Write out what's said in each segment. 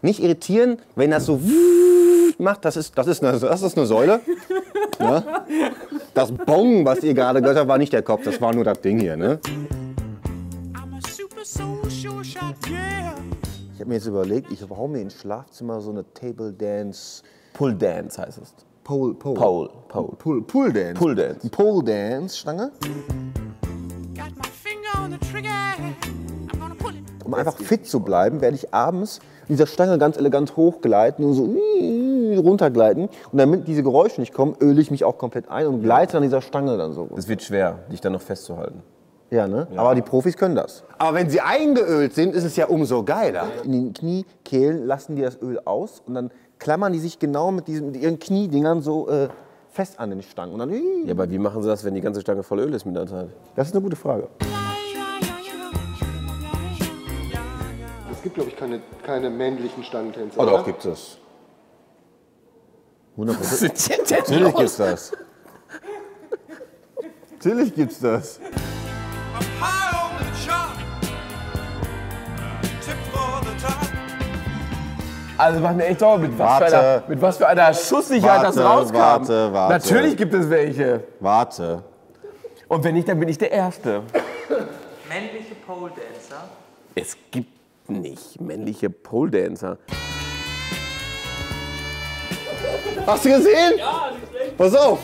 Nicht irritieren, wenn das so macht, das ist eine Säule. Ne? Das Bong, was ihr gerade gehört habt, war nicht der Kopf, das war nur das Ding hier. Ne? Ich habe mir jetzt überlegt, ich baue mir ins Schlafzimmer so eine Table Dance, Pull Dance heißt es. Pull Dance Stange. Um einfach fit zu bleiben, werde ich abends mit dieser Stange ganz elegant hochgleiten und so runtergleiten. Und damit diese Geräusche nicht kommen, öle ich mich auch komplett ein und gleite an dieser Stange dann so. Es wird schwer, dich dann noch festzuhalten. Ja, ne? Ja. Aber die Profis können das. Aber wenn sie eingeölt sind, ist es ja umso geiler. In den Kniekehlen lassen die das Öl aus und dann klammern die sich genau mit ihren Kniedingern so fest an den Stangen. Und dann, ja, aber wie machen sie das, wenn die ganze Stange voll Öl ist mit der Zeit? Das ist eine gute Frage. Es gibt, glaube ich, keine männlichen Stangentänzer. Oh, doch, gibt es. 100%. Natürlich gibt es das. Natürlich gibt es das. Also macht mir echt Sorgen, mit was für einer Schusssicherheit das rauskam. Warte. Natürlich gibt es welche. Warte. Und wenn nicht, dann bin ich der Erste. Männliche Pole Dancer? Es gibt nicht männliche Pole Dancer. Hast du gesehen? Ja, nicht schlecht. Pass auf.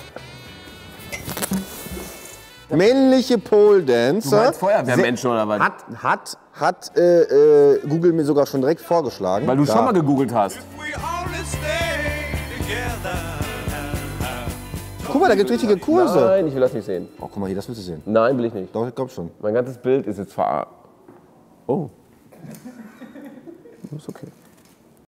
Männliche Pole Dancer. Du meinst Feuerwehrmenschen oder was? Hat Google mir sogar schon direkt vorgeschlagen. Weil du schon mal gegoogelt hast. Guck mal, da gibt es richtige Kurse. Nein, ich will das nicht sehen. Oh, guck mal hier, das willst du sehen. Nein, will ich nicht. Doch, ich glaub schon. Mein ganzes Bild ist jetzt verarmt. Oh. Ist okay.